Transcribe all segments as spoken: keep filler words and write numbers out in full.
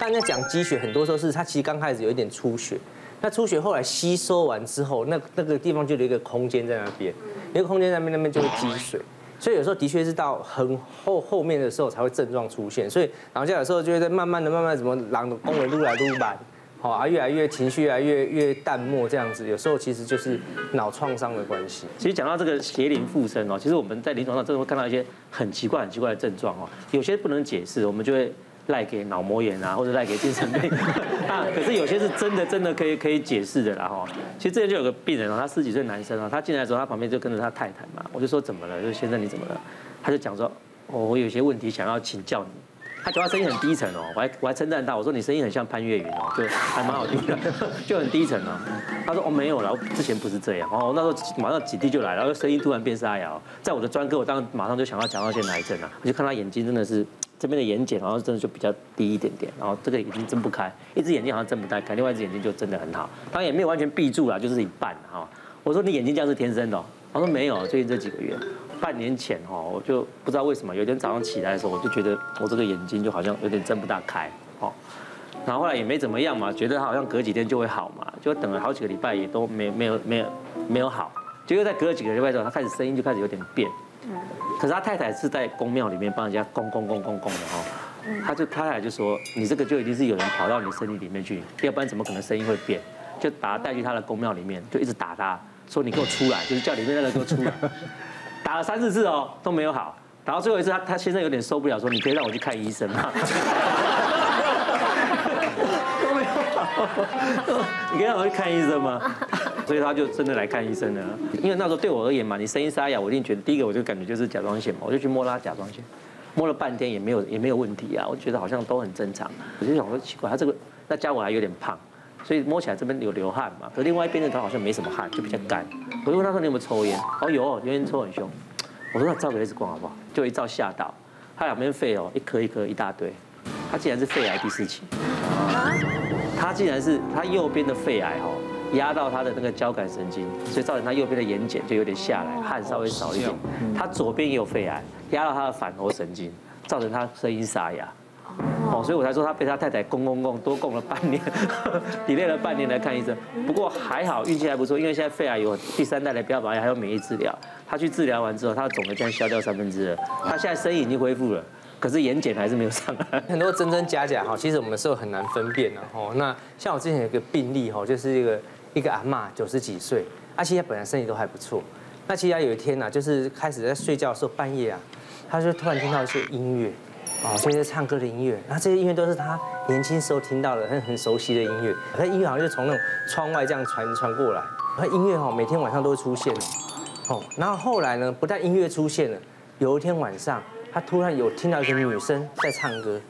刚才讲积血，很多时候是它其实刚开始有一点出血，那出血后来吸收完之后，那那个地方就有一个空间在那边，那个空间在那边那边就会积水。 所以有时候的确是到很后后面的时候才会症状出现，所以老人家有时候就会在慢慢的、慢慢怎么狼的公文撸来撸板，好啊，越来越情绪越来越越淡漠这样子，有时候其实就是脑创伤的关系。其实讲到这个邪灵附身哦，其实我们在临床上真的会看到一些很奇怪、很奇怪的症状哦，有些不能解释，我们就会赖给脑膜炎啊，或者赖给精神病啊，可是有些是真的真的可以可以解释的啦哈。其实这就有个病人啊，他十几岁男生啊，他进来的时候，他旁边就跟着他太太嘛，我就说怎么了，就先生你怎么了？他就讲说，哦，我有些问题想要请教你。他讲他声音很低沉哦，我还我还称赞他，我说你声音很像潘越云哦，对，还蛮好听的，就很低沉哦。他说哦没有啦，我之前不是这样哦，那时候马上警惕就来了，然后声音突然变沙哑哦。在我的专科，我当然马上就想要讲到些癌症啊，我就看他眼睛真的是。 这边的眼睑好像真的就比较低一点点，然后这个已经睁不开，一只眼睛好像睁不太开，另外一只眼睛就睁得很好，当然也没有完全闭住啦，就是一半哈。我说你眼睛这样是天生的、喔，他说没有，最近这几个月，半年前哈、喔，我就不知道为什么，有一天早上起来的时候，我就觉得我这个眼睛就好像有点睁不大开哦，然后后来也没怎么样嘛，觉得它好像隔几天就会好嘛，就等了好几个礼拜也都没没有没有没有好，结果在隔几个礼拜之后，他开始声音就开始有点变。 可是他太太是在公庙里面帮人家供供供供供的哈，他就他太太就说你这个就一定是有人跑到你身体里面去，要不然怎么可能声音会变？就把他带去他的公庙里面，就一直打他，说你给我出来，就是叫里面那个给我出来，打了三四次哦都没有好，然后最后一次他他先生有点受不了，说你可以让我去看医生吗？都没有好，你可以让我去看医生吗？ 所以他就真的来看医生了，因为那时候对我而言嘛，你声音沙哑，我一定觉得第一个我就感觉就是甲状腺嘛，我就去摸他甲状腺，摸了半天也没有也没有问题啊，我觉得好像都很正常，我就想说奇怪，他这个那家伙还有点胖，所以摸起来这边有流汗嘛，可另外一边的他好像没什么汗，就比较干。我就问他说你有没有抽烟？哦有，有烟抽很凶。我说那照个 X 光好不好？就一照吓到，他两边肺哦一颗一颗一大堆，他竟然是肺癌第四期，他竟然是他右边的肺癌哦。 压到他的那个交感神经，所以造成他右边的眼睑就有点下来，汗稍微少一点。他左边也有肺癌，压到他的反喉神经，造成他声音沙哑。哦，所以我才说他被他太太供供供多供了半年，delay 了半年来看医生。不过还好运气还不错，因为现在肺癌有第三代的标靶药，还有免疫治疗。他去治疗完之后，他的肿瘤竟然消掉三分之二，他现在声音已经恢复了。 可是眼睑还是没有上来，很多真真假假哈，其实我们是很难分辨的哈。那像我之前有一个病例哈，就是一个一个阿嬷九十几岁，啊，其实她本来身体都还不错，那其实她有一天呐、啊，就是开始在睡觉的时候半夜啊，她就突然听到一些音乐，哦，所以是唱歌的音乐，然后这些音乐都是她年轻时候听到的很很熟悉的音乐，那音乐好像就从那种窗外这样传传过来，那音乐哈每天晚上都会出现，哦，然后后来呢，不但音乐出现了，有一天晚上。 他突然有听到一个女生在唱歌，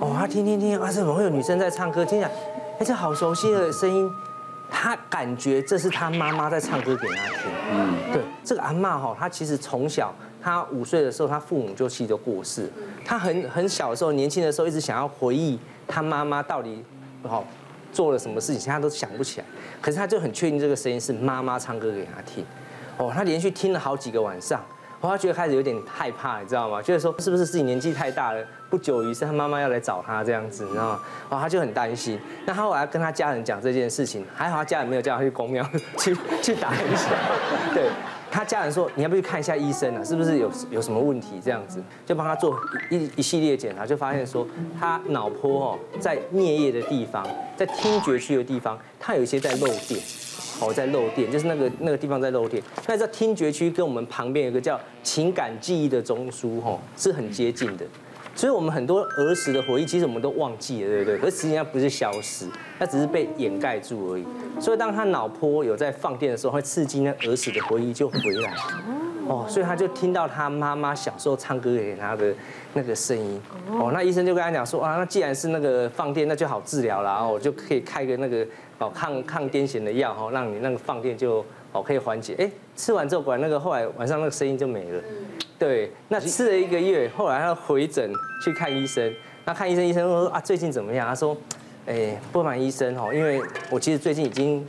哦，他听听听，啊，怎么会有女生在唱歌？听讲，哎，这好熟悉的声音，他感觉这是他妈妈在唱歌给他听。嗯，对，这个阿嬷哈，她其实从小，她五岁的时候，她父母就其实都过世，她很很小的时候，年轻的时候，一直想要回忆她妈妈到底好做了什么事情，她都想不起来。可是她就很确定这个声音是妈妈唱歌给她听，哦，她连续听了好几个晚上。 他觉得开始有点害怕，你知道吗？觉得说是不是自己年纪太大了，不久于是他妈妈要来找他这样子，你知道吗？哦，他就很担心。那他后来跟他家人讲这件事情，还好他家人没有叫他去公庙去去打一下。对他家人说，你要不要去看一下医生啊？是不是有有什么问题？这样子就帮他做一一系列检查，就发现说他脑波哦，在颞叶的地方，在听觉区的地方，他有一些在漏电。 哦，在漏电，就是那个那个地方在漏电。那在听觉区跟我们旁边有一个叫情感记忆的中枢，吼，是很接近的。所以，我们很多儿时的回忆，其实我们都忘记了，对不对？可是实际上不是消失，它只是被掩盖住而已。所以，当他脑波有在放电的时候，会刺激那儿时的回忆就回来。哦，所以他就听到他妈妈小时候唱歌给他的那个声音。哦，那医生就跟他讲说啊，那既然是那个放电，那就好治疗啦，哦，就可以开个那个。 哦，抗抗癫痫的药哈，让你那个放电就哦可以缓解。哎，吃完之后果然那个后来晚上那个声音就没了。对，那吃了一个月，后来他回诊去看医生，那看医生医生说啊最近怎么样？他说，哎不瞒医生哦，因为我其实最近已经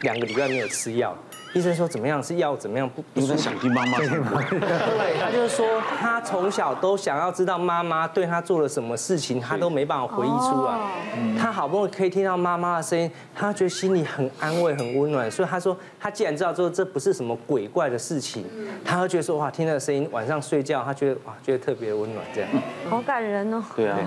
两个礼拜没有吃药，医生说怎么样是药怎么样不？医生想听妈妈什么？对，他就是说他从小都想要知道妈妈对他做了什么事情，他都没办法回忆出来。他好不容易可以听到妈妈的声音，他觉得心里很安慰、很温暖。所以他说，他既然知道说这不是什么鬼怪的事情，他会觉得说哇，听到声音晚上睡觉，他觉得哇，觉得特别温暖这样。好感人哦。对啊，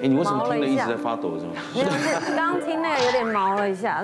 哎，你为什么听了一直在发抖是吗？没有，刚听那个有点毛了一下。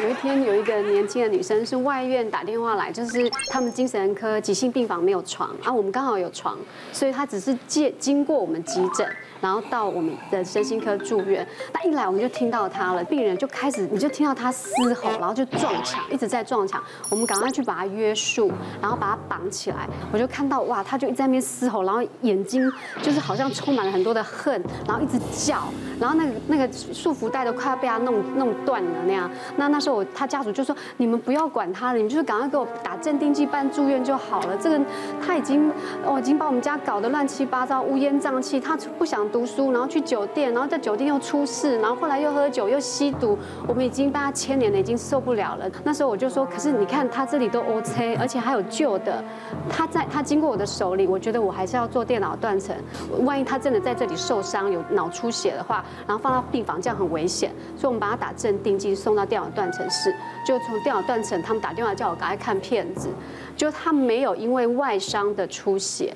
有一天，有一个年轻的女生是外院打电话来，就是他们精神科急性病房没有床啊，我们刚好有床，所以她只是借经过我们急诊，然后到我们的身心科住院。那一来我们就听到她了，病人就开始你就听到她嘶吼，然后就撞墙，一直在撞墙。我们赶快去把她约束，然后把她绑起来。我就看到哇，她就一直在那边嘶吼，然后眼睛就是好像充满了很多的恨，然后一直叫，然后那个那个束缚带都快要被她弄弄断了那样。那那时候。 他家属就说：“你们不要管他了，你们就是赶快给我打镇定剂，办住院就好了。这个他已经，哦，已经把我们家搞得乱七八糟，乌烟瘴气。他不想读书，然后去酒店，然后在酒店又出事，然后后来又喝酒又吸毒。我们已经被他牵连了，已经受不了了。那时候我就说，可是你看他这里都 OK， 而且还有旧的。他在他经过我的手里，我觉得我还是要做电脑断层。万一他真的在这里受伤，有脑出血的话，然后放到病房这样很危险。所以我们把他打镇定剂，送到电脑断层。” 是，就从电脑断层，他们打电话叫我赶快看片子，就他没有因为外伤的出血，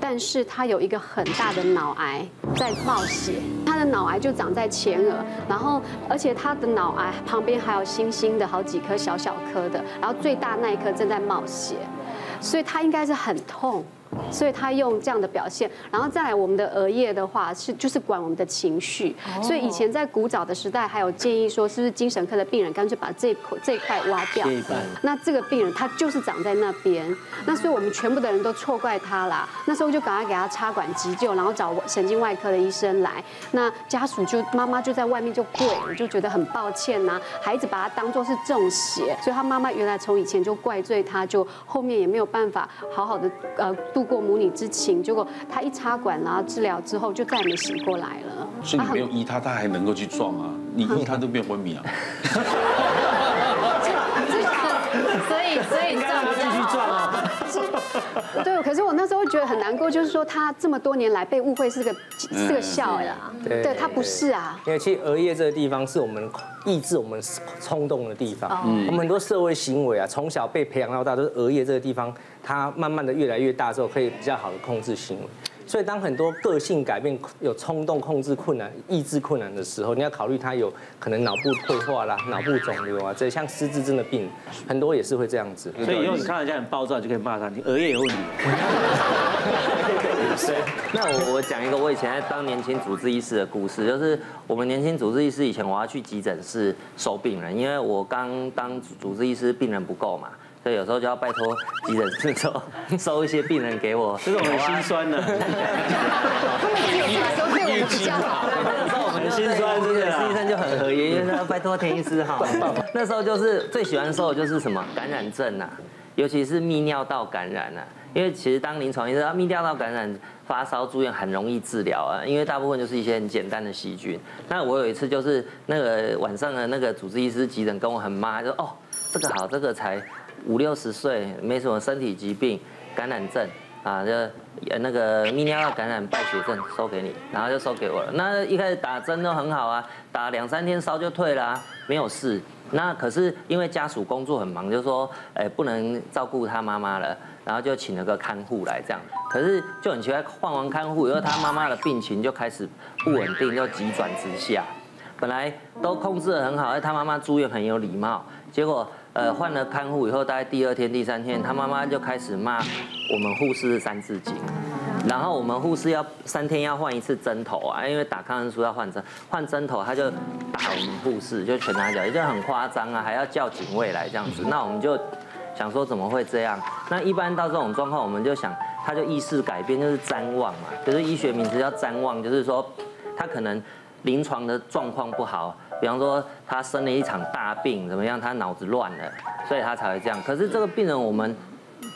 但是他有一个很大的脑癌在冒血，他的脑癌就长在前额，然后而且他的脑癌旁边还有星星的好几颗小小颗的，然后最大那一颗正在冒血，所以他应该是很痛。 所以他用这样的表现，然后再来我们的额叶的话是就是管我们的情绪，所以以前在古早的时代还有建议说，是不是精神科的病人干脆把这这一块挖掉？那这个病人他就是长在那边，那所以我们全部的人都错怪他啦。那时候就赶快给他插管急救，然后找神经外科的医生来。那家属就妈妈就在外面就跪，我就觉得很抱歉呐、啊，孩子把他当作是中邪，所以他妈妈原来从以前就怪罪他，就后面也没有办法好好的呃。 度过母女之情，结果他一插管然后治疗之后就再也没醒过来了。所以你没有医他，他还能够去撞啊？你医他都变昏迷啊？所以所以你撞就去撞啊？对，可是我那时候觉得很难过，就是说他这么多年来被误会是个是个笑的啊，对他不是啊。因为其实额叶这个地方是我们。 抑制我们冲动的地方，我们很多社会行为啊，从小被培养到大，都是额叶这个地方，它慢慢的越来越大之后，可以比较好的控制行为。所以当很多个性改变、有冲动控制困难、抑制困难的时候，你要考虑他有可能脑部退化啦、脑部肿瘤啊，这像失智症的病，很多也是会这样子。所以以后你看人家很暴躁，就可以骂他，你额叶有问题。那我我讲一个我以前在当年轻主治医师的故事，就是我们年轻主治医师以前我要去急诊室收病人，因为我刚当主治医师，病人不够嘛，所以有时候就要拜托急诊室收收一些病人给我，这是我们心酸的。他们有些时候对我们比较好，那时候我们心酸，真的，医生就很和颜，因为拜托田医师好。那时候就是最喜欢收的就是什么感染症啊，尤其是泌尿道感染啊。 因为其实当临床医生，泌尿道感染、发烧住院很容易治疗啊，因为大部分就是一些很简单的细菌。那我有一次就是那个晚上的那个主治医师急诊跟我很妈，就说哦，这个好，这个才五六十岁，没什么身体疾病，感染症啊，就那个泌尿道感染败血症收给你，然后就收给我了。那一开始打针都很好啊，打两三天烧就退了啊，没有事。那可是因为家属工作很忙，就说哎不能照顾他妈妈了。 然后就请了个看护来这样，可是就很奇怪，换完看护以后，他妈妈的病情就开始不稳定，就急转直下。本来都控制得很好，他妈妈住院很有礼貌，结果呃换了看护以后，大概第二天、第三天，他妈妈就开始骂我们护士是三字经，然后我们护士要三天要换一次针头啊，因为打抗生素要换针，换针头他就打我们护士，就拳打脚踢，就很夸张啊，还要叫警卫来这样子，那我们就。 想说怎么会这样？那一般到这种状况，我们就想，他就意识改变，就是谵妄嘛，就是医学名词叫谵妄，就是说他可能临床的状况不好，比方说他生了一场大病，怎么样，他脑子乱了，所以他才会这样。可是这个病人我们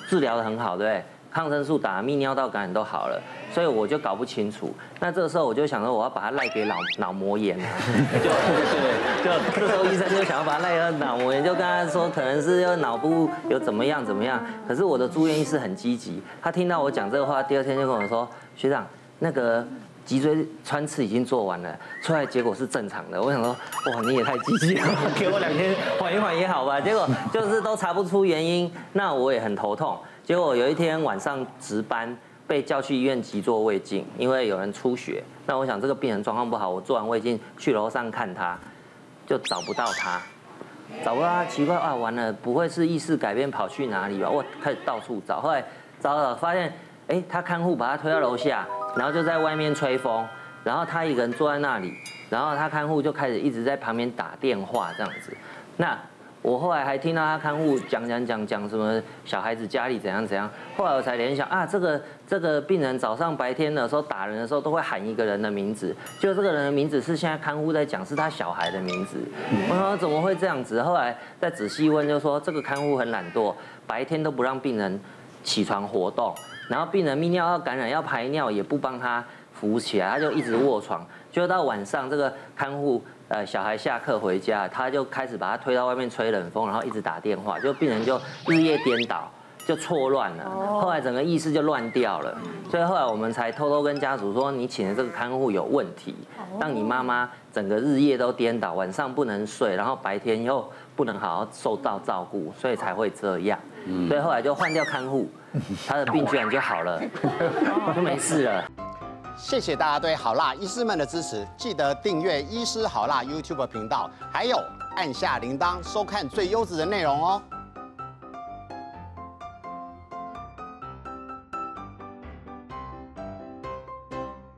治疗得很好，对不对？抗生素打，泌尿道感染都好了，所以我就搞不清楚。那这个时候我就想说，我要把它赖给脑脑膜炎、啊，就就这时候医生就想要把它赖到脑膜炎，就跟他说可能是要脑部有怎么样怎么样。可是我的住院医师很积极，他听到我讲这个话，第二天就跟我说，学长那个。 脊椎穿刺已经做完了，出来结果是正常的。我想说，哇，你也太积极了，给我两天缓一缓也好吧。结果就是都查不出原因，那我也很头痛。结果有一天晚上值班，被叫去医院急做胃镜，因为有人出血。那我想这个病人状况不好，我做完胃镜去楼上看他，就找不到他，找不到他，奇怪啊，完了，不会是意识改变跑去哪里吧？我开始到处找，后来找找发现，哎，他看护把他推到楼下。 然后就在外面吹风，然后他一个人坐在那里，然后他看护就开始一直在旁边打电话这样子。那我后来还听到他看护讲讲讲讲什么小孩子家里怎样怎样，后来我才联想啊，这个这个病人早上白天的时候打人的时候都会喊一个人的名字，就这个人的名字是现在看护在讲是他小孩的名字。我说怎么会这样子？后来再仔细问就说这个看护很懒惰，白天都不让病人起床活动。 然后病人泌尿道感染要排尿也不帮他扶起来，他就一直卧床，就到晚上这个看护呃小孩下课回家，他就开始把他推到外面吹冷风，然后一直打电话，就病人就日夜颠倒，就错乱了，后来整个意识就乱掉了，所以后来我们才偷偷跟家属说，你请的这个看护有问题，让你妈妈整个日夜都颠倒，晚上不能睡，然后白天又不能好好受到照顾，所以才会这样，所以后来就换掉看护。 他的病居然就好了，就没事了。谢谢大家对好辣医师们的支持，记得订阅医师好辣 YouTube 频道，还有按下铃铛收看最优质的内容哦。